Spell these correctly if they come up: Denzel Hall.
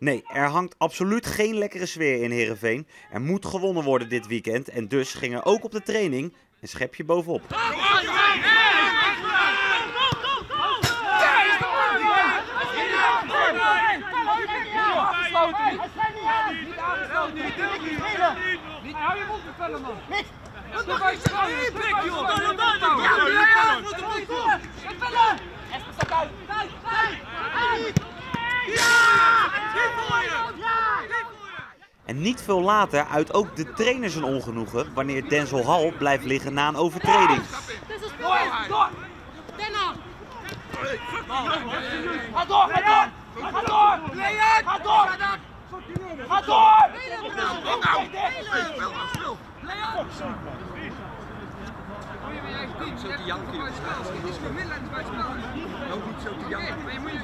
Nee, er hangt absoluut geen lekkere sfeer in Heerenveen. Er moet gewonnen worden dit weekend en dus ging er ook op de training een schepje bovenop. En niet veel later uit ook de trainer zijn ongenoegen wanneer Denzel Hall blijft liggen na een overtreding.